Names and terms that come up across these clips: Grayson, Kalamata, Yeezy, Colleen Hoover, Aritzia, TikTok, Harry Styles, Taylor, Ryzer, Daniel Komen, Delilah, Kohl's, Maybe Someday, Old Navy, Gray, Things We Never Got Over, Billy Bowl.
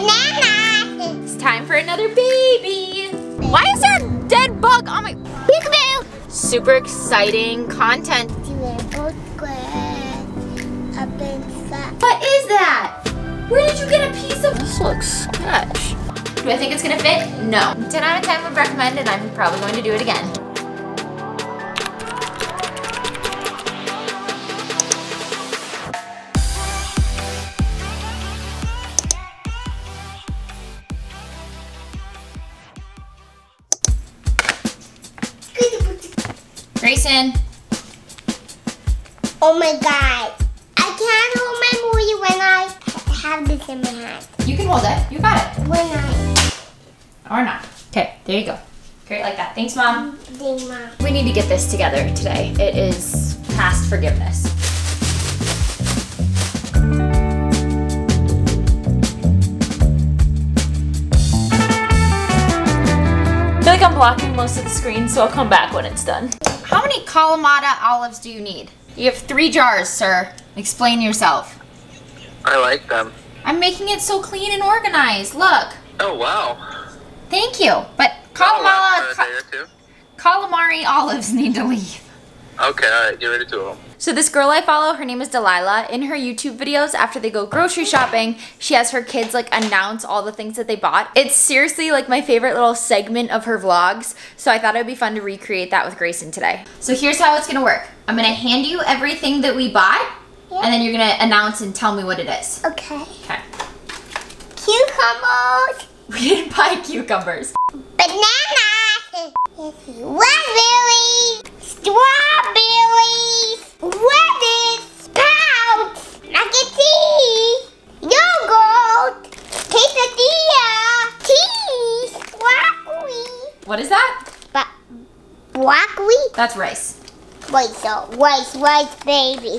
Banana. It's time for another baby. Why is there a dead bug on my... Peekaboo! Super exciting content. What is that? Where did you get a piece of... This looks sketch. Do I think it's gonna fit? No. 10 out of 10 would recommend, and I'm probably going to do it again. Grayson. Oh my God. I can't hold my movie when I have this in my hand. You can hold it. You got it. When I... Or not. Okay, there you go. Great, like that. Thanks, Mom. Thanks, Mom. We need to get this together today. It is past forgiveness. I feel like I'm blocking most of the screen, so I'll come back when it's done. How many Kalamata olives do you need? You have 3 jars, sir. Explain yourself. I like them. I'm making it so clean and organized. Look. Oh, wow. Thank you. But calamari olives need to leave. Okay, all right. Get rid of 2 of them. So this girl I follow, her name is Delilah. In her YouTube videos, after they go grocery shopping, she has her kids like announce all the things that they bought. It's seriously like my favorite little segment of her vlogs. So I thought it would be fun to recreate that with Grayson today. So here's how it's gonna work. I'm gonna hand you everything that we bought. Yep. And then you're gonna announce and tell me what it is. Okay. Okay. Cucumbers. We didn't buy cucumbers. Bananas. Raspberries. Strawberries. Lettuce. Sprouts. Mac and cheese. Yogurt. Quesadilla. Cheese. Broccoli. What is that? Broccoli? That's rice. Rice, baby.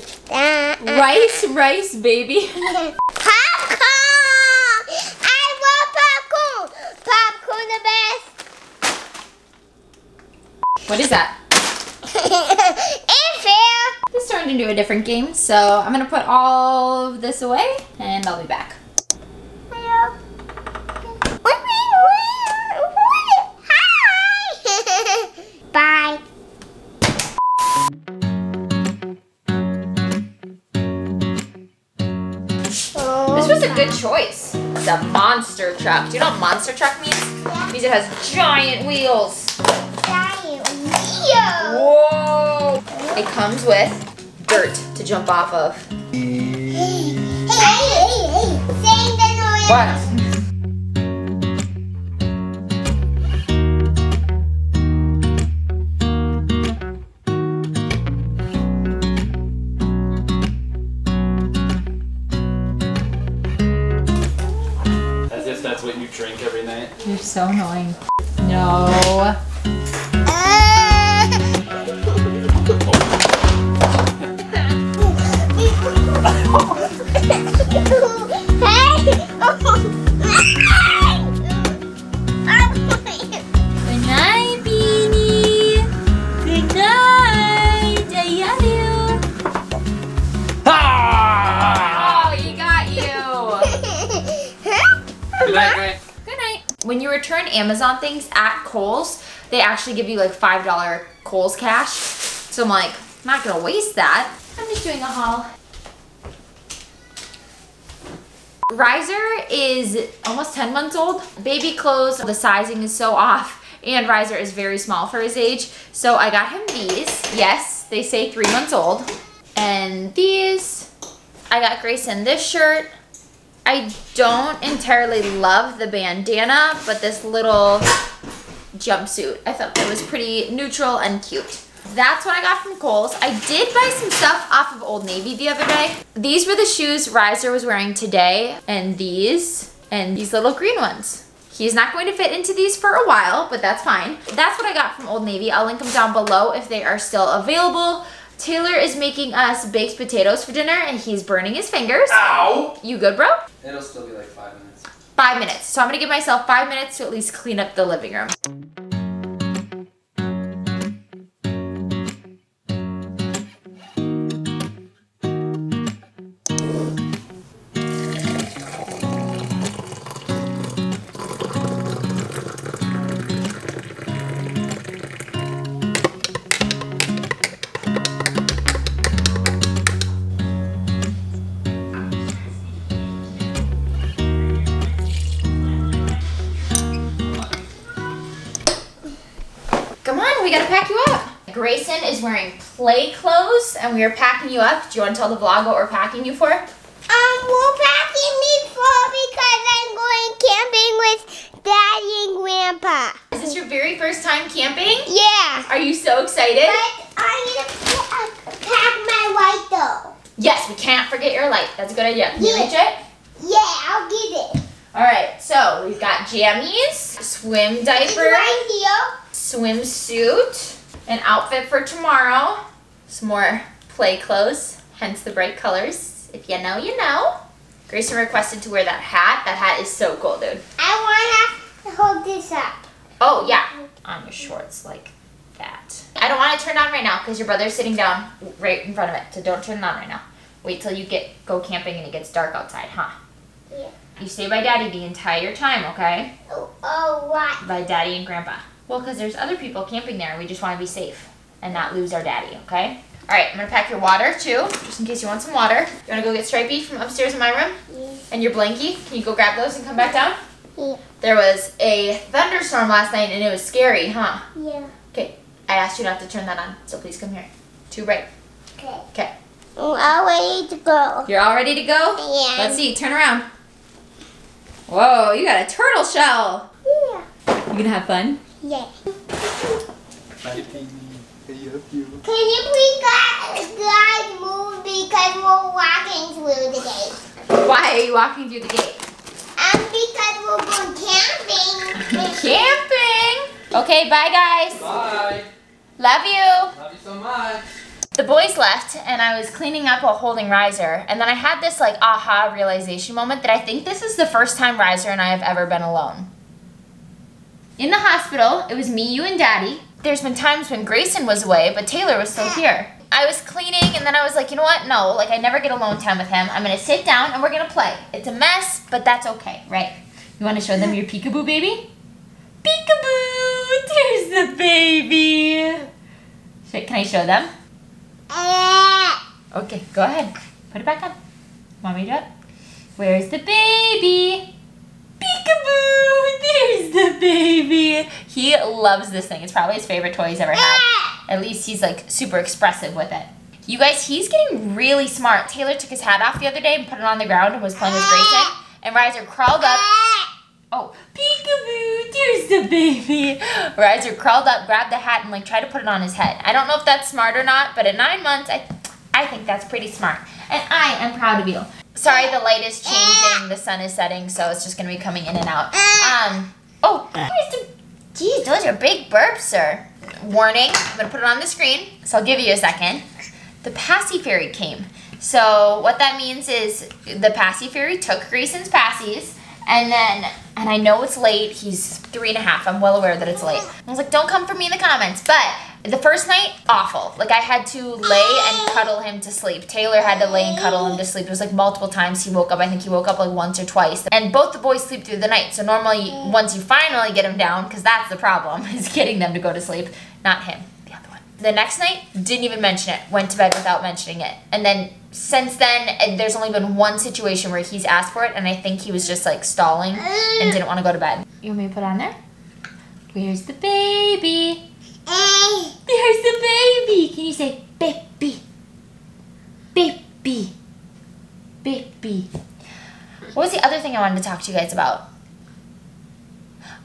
Rice, baby. Popcorn! I want popcorn! Popcorn the best. What is that? Airfare! This turned into a different game, so I'm gonna put all of this away and I'll be back. Hello. Hi! Bye. This was a good choice. It's a monster truck. Do you know what monster truck means? Yeah. It means it has giant wheels. Giant wheels. Whoa. It comes with dirt to jump off of. Hey. Sing the noise. Drink every night. You're so annoying. No. Good night, Beanie. Good night. I love you. Ah! Oh, he got you. Good night, Ray. When you return Amazon things at Kohl's, they actually give you like $5 Kohl's cash. So I'm like, I'm not gonna waste that. I'm just doing a haul. Ryzer is almost 10 months old. Baby clothes, the sizing is so off, and Ryzer is very small for his age. So I got him these. Yes, they say 3 months old. And these. I got Grayson this shirt. I don't entirely love the bandana, but this little jumpsuit, I thought that was pretty neutral and cute. That's what I got from Kohl's. I did buy some stuff off of Old Navy the other day. These were the shoes Ryzer was wearing today, and these little green ones. He's not going to fit into these for a while, but that's fine. That's what I got from Old Navy. I'll link them down below if they are still available. Taylor is making us baked potatoes for dinner, and he's burning his fingers. Ow! You good, bro? It'll still be like 5 minutes. 5 minutes. So I'm gonna give myself 5 minutes to at least clean up the living room. on, we gotta pack you up. Grayson is wearing play clothes and we are packing you up. Do you want to tell the vlog what we're packing you for? We're packing me for because I'm going camping with Daddy and Grandpa. Is this your very first time camping? Yeah. Are you so excited? But I need to pack my light though. Yes, we can't forget your light. That's a good idea. Can you reach it? Yeah, I'll get it. Alright, so we've got jammies, swim diaper, right here, swimsuit, an outfit for tomorrow, some more play clothes, hence the bright colors. If you know, you know. Grayson requested to wear that hat. That hat is so cool, dude. I want to hold this up. Oh, yeah. On your shorts like that. I don't want to turn it on right now because your brother's sitting down right in front of it, so don't turn it on right now. Wait till you go camping and it gets dark outside, huh? Yeah. You stay by Daddy the entire time, okay? Oh, what? By Daddy and Grandpa. Well, because there's other people camping there. We just want to be safe and not lose our daddy, okay? All right, I'm going to pack your water, too, just in case you want some water. You want to go get Stripey from upstairs in my room? Yeah. And your blankie? Can you go grab those and come back down? Yeah. There was a thunderstorm last night, and it was scary, huh? Yeah. Okay, I asked you not to turn that on, so please come here. Too bright. Okay. Okay. I'm all ready to go. You're all ready to go? Yeah. Let's see. Turn around. Whoa, you got a turtle shell. Yeah. You going to have fun? Yeah. Can you please guys move because we're walking through the gate? Why are you walking through the gate? Because we're going camping. Camping? Okay, bye guys. Bye. Love you. Love you so much. The boys left and I was cleaning up while holding Ryzer, and then I had this like aha realization moment that I think this is the first time Ryzer and I have ever been alone. In the hospital, it was me, you, and Daddy. There's been times when Grayson was away, but Taylor was still here. I was cleaning, and then I was like, you know what? No, like I never get alone time with him. I'm gonna sit down and we're gonna play. It's a mess, but that's okay, right? You wanna show them your peekaboo baby? Peekaboo! There's the baby! Can I show them? Okay, go ahead. Put it back on. Want me to do it? Where's the baby? Peekaboo! There's the baby! He loves this thing. It's probably his favorite toy he's ever had. At least he's like super expressive with it. You guys, he's getting really smart. Taylor took his hat off the other day and put it on the ground and was playing with Grayson. And Ryzer crawled up. Oh, peekaboo! There's the baby! Ryzer crawled up, grabbed the hat, and like tried to put it on his head. I don't know if that's smart or not, but at 9 months, I think that's pretty smart. And I am proud of you. Sorry, the light is changing. The sun is setting, so it's just gonna be coming in and out. Geez, those are big burps, sir. Warning, I'm gonna put it on the screen, so I'll give you a second. The Passy Fairy came. So what that means is the Passy Fairy took Grayson's passies, and then, and I know it's late, he's 3 and a half, I'm well aware that it's late. I was like, don't come for me in the comments, but the first night, awful. Like I had to lay and cuddle him to sleep. Taylor had to lay and cuddle him to sleep. It was like multiple times he woke up. I think he woke up like once or twice. And both the boys sleep through the night. So normally once you finally get him down, because that's the problem, is getting them to go to sleep. Not him, the other one. The next night, didn't even mention it. Went to bed without mentioning it. And then since then, there's only been one situation where he's asked for it. And I think he was just like stalling and didn't want to go to bed. You want me to put it on there? Where's the baby? There's the baby. Can you say baby? Baby. Baby. What was the other thing I wanted to talk to you guys about?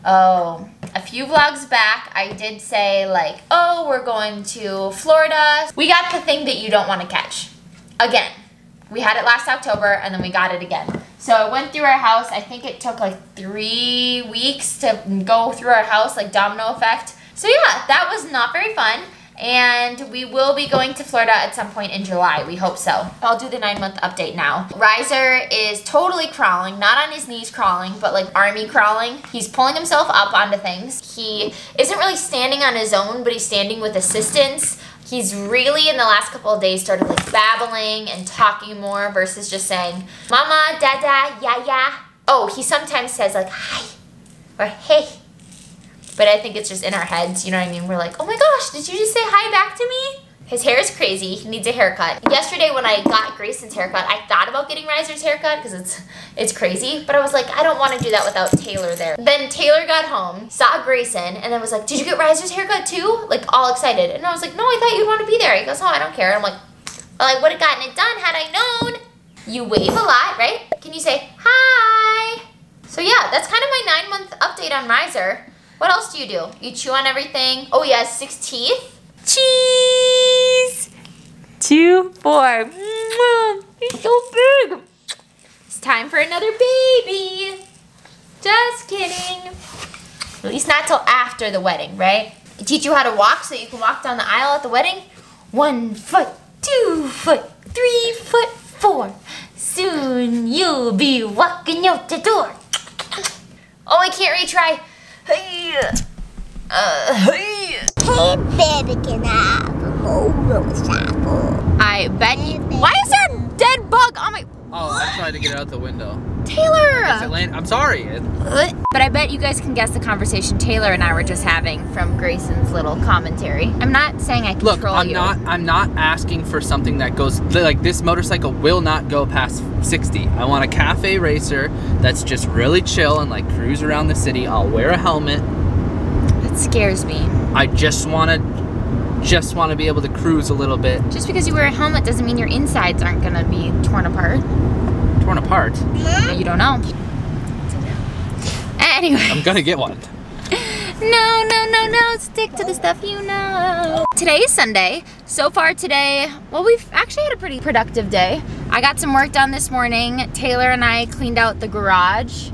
Oh, a few vlogs back, I did say like, oh, we're going to Florida. We got the thing that you don't want to catch. Again. We had it last October and then we got it again. So I went through our house. I think it took like 3 weeks to go through our house, like domino effect. So yeah, that was not very fun, and we will be going to Florida at some point in July, we hope so. I'll do the 9-month update now. Ryzer is totally crawling, not on his knees crawling, but like army crawling. He's pulling himself up onto things. He isn't really standing on his own, but he's standing with assistance. He's really, in the last couple of days, started like babbling and talking more versus just saying, Mama, Dada, yeah, yeah. Oh, he sometimes says like, hi, or hey. But I think it's just in our heads, you know what I mean? We're like, oh my gosh, did you just say hi back to me? His hair is crazy. He needs a haircut. Yesterday when I got Grayson's haircut, I thought about getting Ryzer's haircut because it's crazy. But I was like, I don't want to do that without Taylor there. Then Taylor got home, saw Grayson, and then was like, did you get Ryzer's haircut too? Like all excited. And I was like, no, I thought you'd want to be there. He goes, oh, I don't care. And I'm like, well, I would have gotten it done had I known. You wave a lot, right? Can you say, hi? So yeah, that's kind of my 9-month update on Ryzer. What else do you do? You chew on everything. Oh, he has 6 teeth. Cheese! 2, 4. He's so big. It's time for another baby. Just kidding. At least not till after the wedding, right? I teach you how to walk so you can walk down the aisle at the wedding. 1 foot, 2 foot, 3 foot, 4. Soon you'll be walking out the door. Oh, I can't retry. Hey baby, can I have a Moldo's apple? I bet you. Why is there a dead bug on my... Oh, I tried to get it out the window. Taylor! I'm sorry. But I bet you guys can guess the conversation Taylor and I were just having from Grayson's little commentary. I'm not saying I control you. Look, I'm not asking for something that goes, like this motorcycle will not go past 60. I want a cafe racer that's just really chill and like cruise around the city. I'll wear a helmet. That scares me. I just want to be able to cruise a little bit. Just because you wear a helmet doesn't mean your insides aren't going to be torn apart. Torn apart? You don't know. Anyway. I'm going to get one. No. Stick to the stuff you know. Today is Sunday. So far today, well, we've actually had a pretty productive day. I got some work done this morning. Taylor and I cleaned out the garage.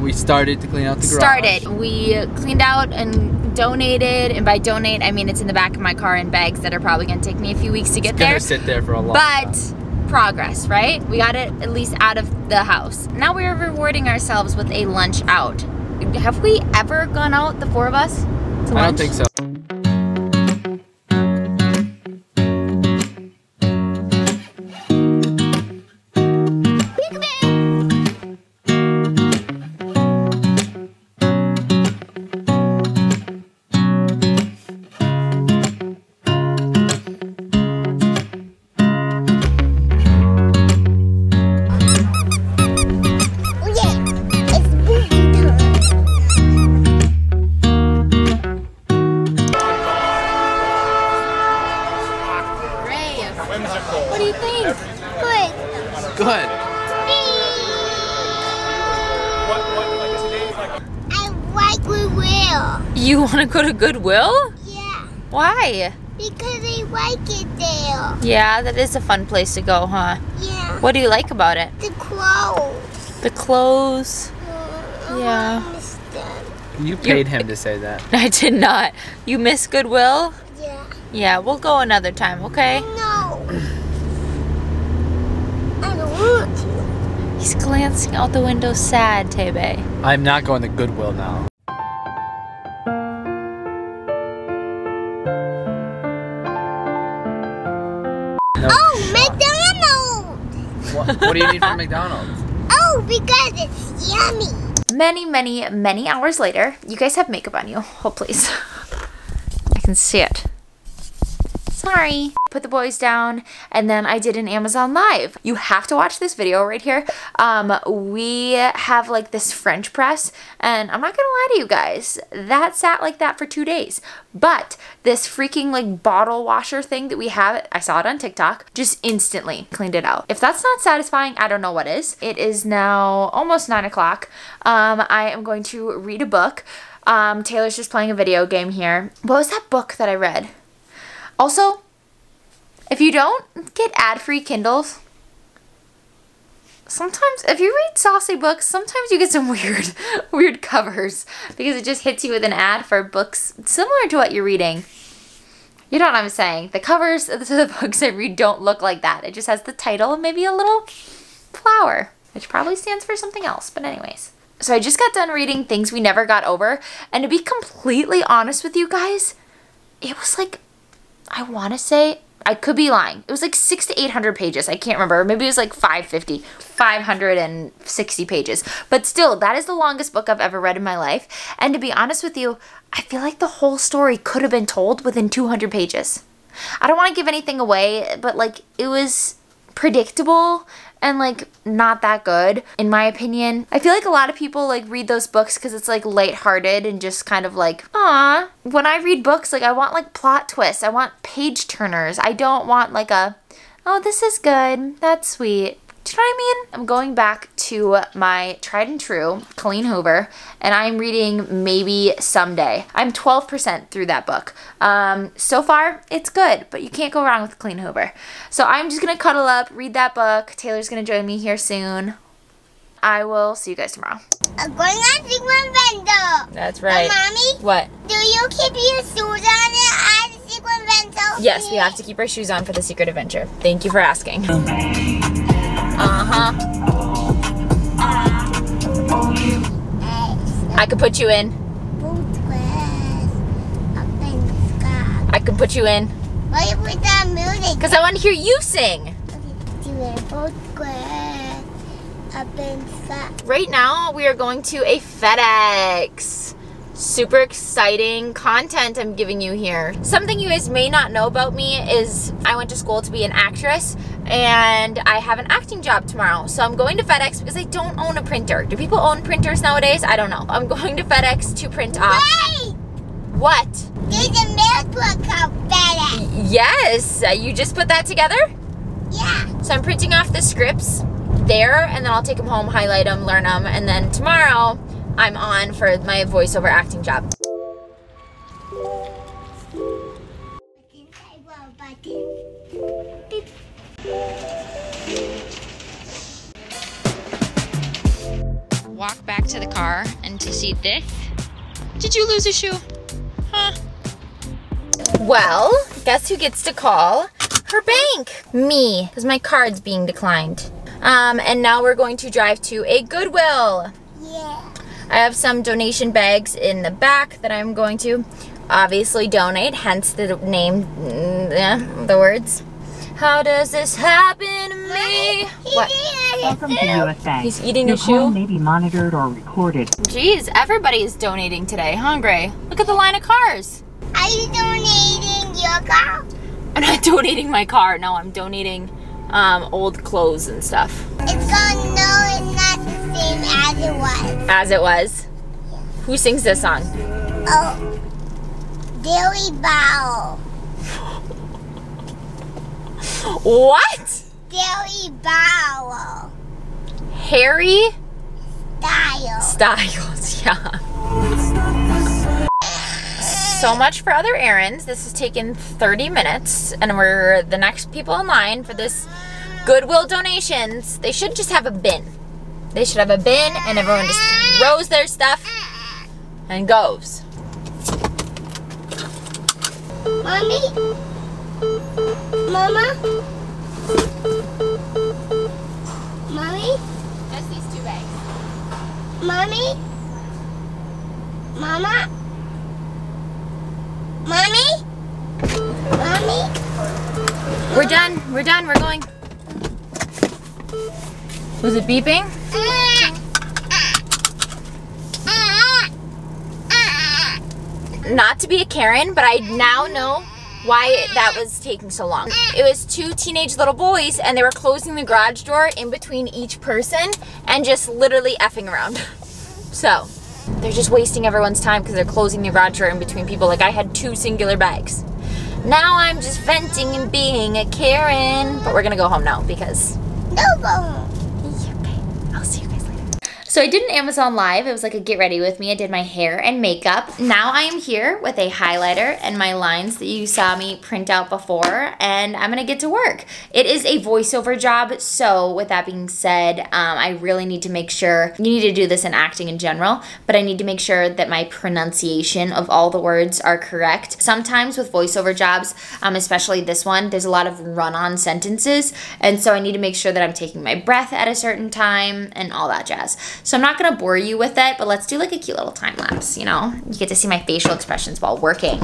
We started to clean out the garage. We cleaned out and donated, and by donate, I mean it's in the back of my car in bags that are probably going to take me a few weeks to get there. It's going to sit there for a long time. But progress, right? We got it at least out of the house. Now we're rewarding ourselves with a lunch out. Have we ever gone out, the 4 of us, to lunch? I don't think so. Go to Goodwill? Yeah. Why? Because I like it there. Yeah, that is a fun place to go, huh? Yeah. What do you like about it? The clothes. The clothes? Yeah. You paid him to say that. I did not. You miss Goodwill? Yeah. Yeah, we'll go another time, okay? No. I don't want to. He's glancing out the window sad, Tebe. I'm not going to Goodwill now. What do you need from McDonald's? Oh, because it's yummy. Many, many, many hours later, you guys have makeup on you. Oh, please. I can see it. Sorry. Put the boys down, and then I did an Amazon Live. You have to watch this video right here. We have like this French press, and I'm not gonna lie to you guys, that sat like that for 2 days. But this freaking like bottle washer thing that we have, I saw it on TikTok, just instantly cleaned it out. If that's not satisfying, I don't know what is. It is now almost 9 o'clock. I am going to read a book. Taylor's just playing a video game here. What was that book that I read? Also, if you don't get ad-free Kindles, sometimes if you read saucy books, sometimes you get some weird covers because it just hits you with an ad for books similar to what you're reading. You know what I'm saying? The covers of the books I read don't look like that. It just has the title and maybe a little flower, which probably stands for something else, but anyways. So I just got done reading Things We Never Got Over, and to be completely honest with you guys, it was like... I want to say, I could be lying. It was like 600 to 800 pages. I can't remember. Maybe it was like 550, 560 pages. But still, that is the longest book I've ever read in my life. And to be honest with you, I feel like the whole story could have been told within 200 pages. I don't want to give anything away, but like it was predictable and like not that good in my opinion. I feel like a lot of people like read those books because it's like lighthearted and just kind of like, ah. When I read books, like I want like plot twists. I want page turners. I don't want like a, oh, this is good, that's sweet. Do you know what I mean? I'm going back to my tried and true, Colleen Hoover, and I'm reading Maybe Someday. I'm 12% through that book. So far, it's good, but you can't go wrong with Colleen Hoover. So I'm just going to cuddle up, read that book. Taylor's going to join me here soon. I will see you guys tomorrow. I'm going on Big One Bento. That's right. Mommy? What? Do you keep your shoes on at the Secret Adventure? Yes, we have to keep our shoes on for the Secret Adventure. Thank you for asking. I could put you in. I could put you in. Why you put that music? Because I want to hear you sing. Right now we are going to a FedEx. Super exciting content I'm giving you here. Something you guys may not know about me is I went to school to be an actress and I have an acting job tomorrow. So I'm going to FedEx because I don't own a printer. Do people own printers nowadays? I don't know. I'm going to FedEx to print off. Wait! What? There's a mail book called FedEx. Yes, you just put that together? Yeah. So I'm printing off the scripts there and then I'll take them home, highlight them, learn them, and then tomorrow I'm on for my voiceover acting job. Walk back to the car and to see this. Did you lose a shoe? Huh? Well, guess who gets to call her bank? Me, because my card's being declined. And now we're going to drive to a Goodwill. Yeah. I have some donation bags in the back that I'm going to obviously donate, hence the name, the words. How does this happen to me? What? Welcome to USA. He's eating a shoe? Your call may be monitored or recorded. Jeez, everybody is donating today, huh, Gray? Look at the line of cars. Are you donating your car? I'm not donating my car. No, I'm donating old clothes and stuff. It's gone, no, it's not the same as it was. As it was? Yeah. Who sings this song? Oh, Billy Bowl. What? Billy Bowl. Harry? Styles, yeah. So much for other errands. This has taken 30 minutes and we're the next people in line for this Goodwill donations. They should just have a bin. They should have a bin and everyone just throws their stuff and goes. Mommy? Mama? Mommy? Just these two bags. Mommy? Mama? Mommy? Mommy? We're done. We're done. We're going. Was it beeping? Not to be a Karen, but I now know why that was taking so long. It was two teenage little boys and they were closing the garage door in between each person and just literally effing around. So they're just wasting everyone's time because they're closing the garage door in between people. Like I had two singular bags. Now I'm just venting and being a Karen, but we're gonna go home now because no. I'll see you guys later. So I did an Amazon Live. It was like a get ready with me. I did my hair and makeup. Now I am here with a highlighter and my lines that you saw me print out before, and I'm gonna get to work. It is a voiceover job, so with that being said, I really need to make sure, you need to do this in acting in general, but I need to make sure that my pronunciation of all the words are correct. Sometimes with voiceover jobs, especially this one, there's a lot of run-on sentences, and so I need to make sure that I'm taking my breath at a certain time and all that jazz. So I'm not gonna bore you with it, but let's do like a cute little time lapse, you know? You get to see my facial expressions while working.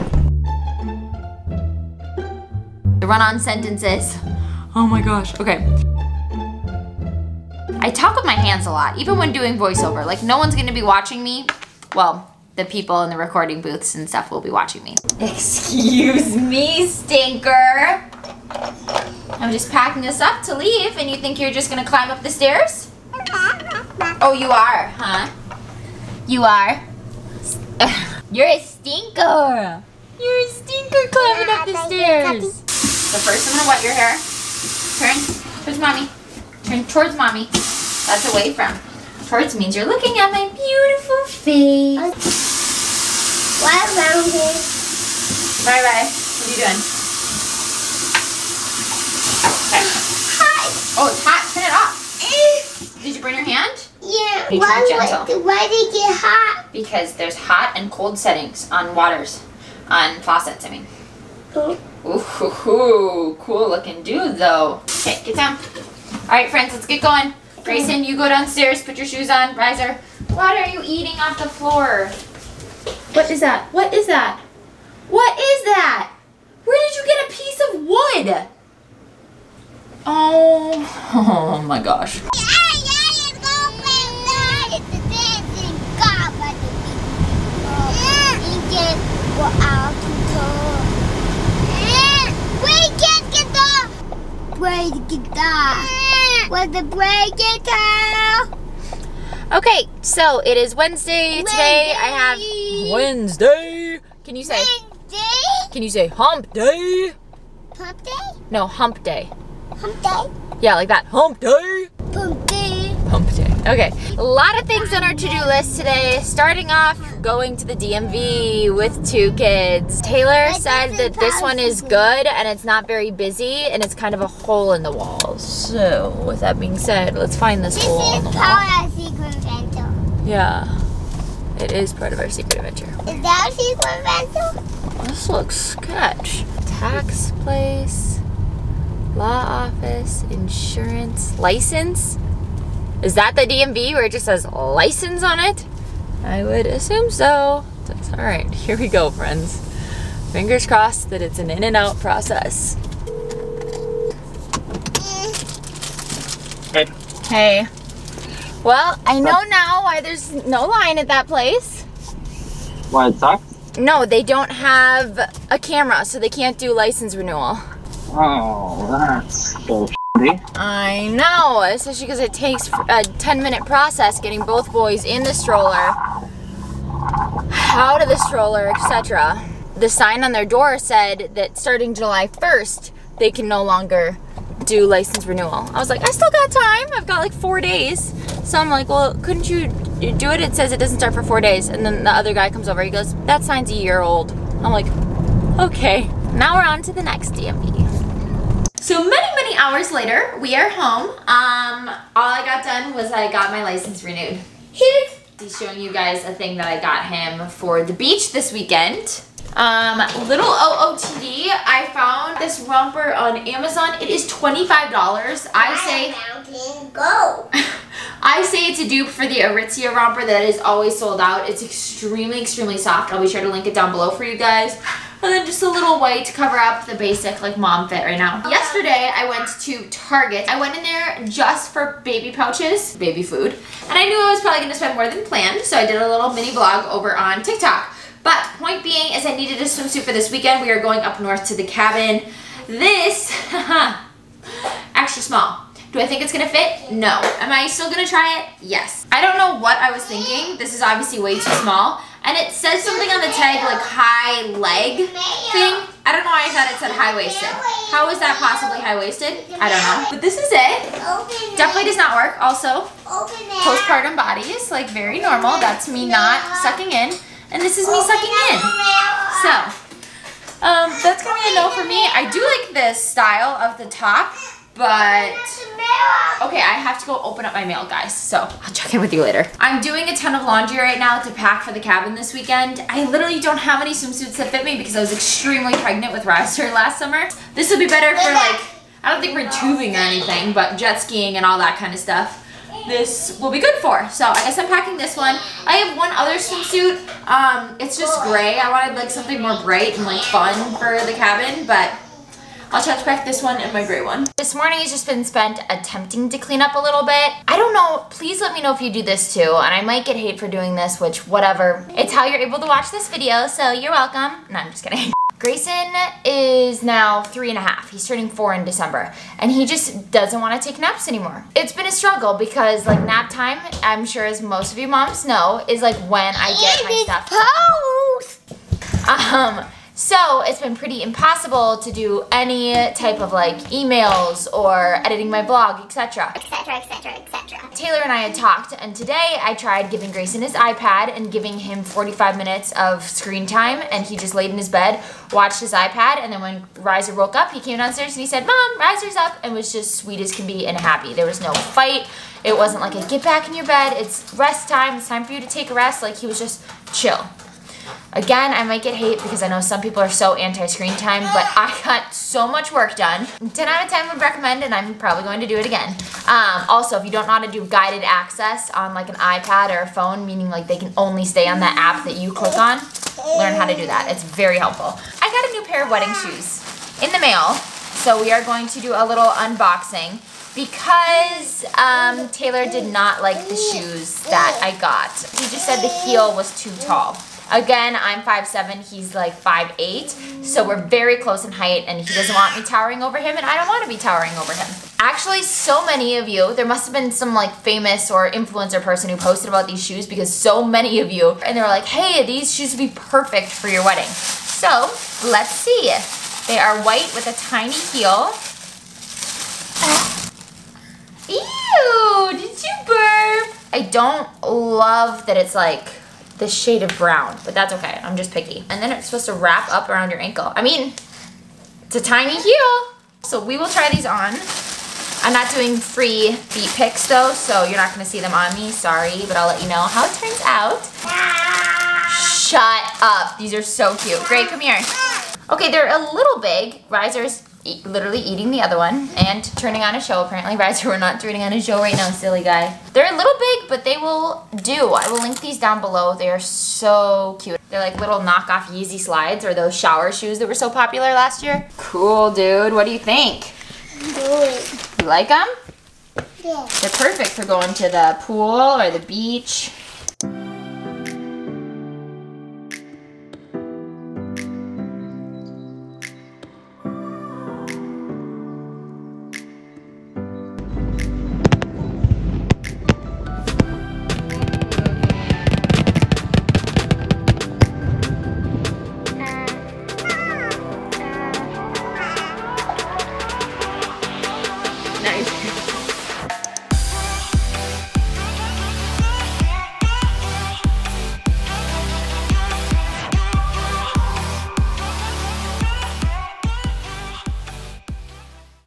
The run-on sentences. Oh my gosh, okay. I talk with my hands a lot, even when doing voiceover. Like no one's gonna be watching me. Well, the people in the recording booths and stuff will be watching me. Excuse me, stinker. I'm just packing this up to leave, and you think you're just gonna climb up the stairs? Oh, you are, huh? You are. You're a stinker. You're a stinker climbing up the stairs. So first I'm gonna wet your hair. Turn towards mommy. Turn towards mommy. That's away from. Towards means you're looking at my beautiful face. Bye bye. What are you doing? Oh, it's hot. Turn it off. Did you burn your hand? Yeah. Why did it get hot? Because there's hot and cold settings on waters. On faucets, I mean. Oh. Ooh, cool looking dude, though. Okay, get down. All right, friends, let's get going. Grayson, you go downstairs. Put your shoes on. Ryzer, what are you eating off the floor? What is that? What is that? What is that? Where did you get a piece of wood? Oh my gosh. Okay, so it is Wednesday. Today I have Wednesday. Can you say? Wednesday? Can you say hump day? Hump day? No, hump day. Hump day? Yeah, like that. Hump day. Hump day. Hump day. Okay. A lot of things on our to-do list today. Starting off, going to the DMV with two kids. Taylor said that this one is good and it's not very busy and it's kind of a hole in the wall. So, with that being said, let's find this hole in the wall. This is part of our secret adventure. Yeah. It is part of our secret adventure. Is that a secret adventure? This looks sketch. Tax place. Law office, insurance, license? Is that the DMV where it just says license on it? I would assume so. All right, here we go, friends. Fingers crossed that it's an in and out process. Hey. Hey. Well, I know now why there's no line at that place. Why it sucks? No, they don't have a camera, so they can't do license renewal. Oh, that's so shitty. I know, especially because it takes a 10-minute process getting both boys in the stroller, out of the stroller, etc. The sign on their door said that starting July 1st, they can no longer do license renewal. I was like, I still got time. I've got like 4 days. So I'm like, well, couldn't you do it? It says it doesn't start for 4 days. And then the other guy comes over. He goes, that sign's a year old. I'm like, okay. Now we're on to the next DMV. So many hours later, we are home. All I got done was I got my license renewed. He's showing you guys a thing that I got him for the beach this weekend. Little OOTD, I found this romper on Amazon. It is $25. I say it's a dupe for the Aritzia romper that is always sold out. It's extremely, extremely soft. I'll be sure to link it down below for you guys. And then just a little white to cover up the basic like mom fit right now. Yesterday I went to Target. I went in there just for baby pouches, baby food. And I knew I was probably gonna spend more than planned, so I did a little mini vlog over on TikTok. But point being is I needed a swimsuit for this weekend. We are going up north to the cabin. This, extra small. Do I think it's gonna fit? No. Am I still gonna try it? Yes. I don't know what I was thinking. This is obviously way too small. And it says something on the tag like high leg thing. I don't know why I thought it said high-waisted. How is that possibly high-waisted? I don't know. But this is it. Definitely does not work. Also, postpartum bodies, like very normal. That's me not sucking in. And this is me sucking in. So, that's gonna be a no for me. I do like this style of the top, but okay, I have to go open up my mail, guys, so I'll check in with you later. I'm doing a ton of laundry right now to pack for the cabin this weekend. I literally don't have any swimsuits that fit me because I was extremely pregnant with Ryzer last summer. This would be better for like, I don't think we're tubing or anything, but jet skiing and all that kind of stuff. This will be good for. So I guess I'm packing this one. I have one other swimsuit. It's just gray. I wanted like something more bright and like fun for the cabin, but I'll touch back this one and my gray one. This morning has just been spent attempting to clean up a little bit. I don't know, please let me know if you do this too, and I might get hate for doing this, which whatever. It's how you're able to watch this video, so you're welcome. No, I'm just kidding. Grayson is now 3 and a half. He's turning 4 in December, and he just doesn't want to take naps anymore. It's been a struggle because, like, nap time, I'm sure as most of you moms know, is like when I get my stuff done. So it's been pretty impossible to do any type of like emails or editing my blog, etc. etc. etc. etc. Taylor and I had talked, and today I tried giving Grayson his iPad and giving him 45 minutes of screen time, and he just laid in his bed, watched his iPad, and then when Ryzer woke up, he came downstairs and he said, "Mom, Ryzer's up," and was just sweet as can be and happy. There was no fight. It wasn't like a get back in your bed, it's rest time, it's time for you to take a rest. Like, he was just chill. Again, I might get hate because I know some people are so anti-screen time, but I got so much work done. 10 out of 10 would recommend, and I'm probably going to do it again. Also, if you don't know how to do guided access on like an iPad or a phone, meaning like they can only stay on the app that you click on, learn how to do that. It's very helpful. I got a new pair of wedding shoes in the mail, so we are going to do a little unboxing because Taylor did not like the shoes that I got. He just said the heel was too tall. Again, I'm 5'7", he's like 5'8", so we're very close in height, and he doesn't want me towering over him, and I don't want to be towering over him. Actually, so many of you, there must have been some like famous or influencer person who posted about these shoes, because so many of you, and they were like, hey, these shoes would be perfect for your wedding. So, let's see. They are white with a tiny heel. Ew, did you burp? I don't love that it's like the shade of brown, but that's okay, I'm just picky. And then it's supposed to wrap up around your ankle. I mean, it's a tiny heel. So we will try these on. I'm not doing free feet pics though, so you're not gonna see them on me, sorry, but I'll let you know how it turns out. Shut up, these are so cute. Gray, come here. Okay, they're a little big. Ryzer's literally eating the other one and turning on a show apparently. Ryzer, we're not turning on a show right now, silly guy. They're a little big, but they will do. I will link these down below. They are so cute. They're like little knockoff Yeezy slides, or those shower shoes that were so popular last year. Cool, dude. What do you think? You like them? Yeah. They're perfect for going to the pool or the beach.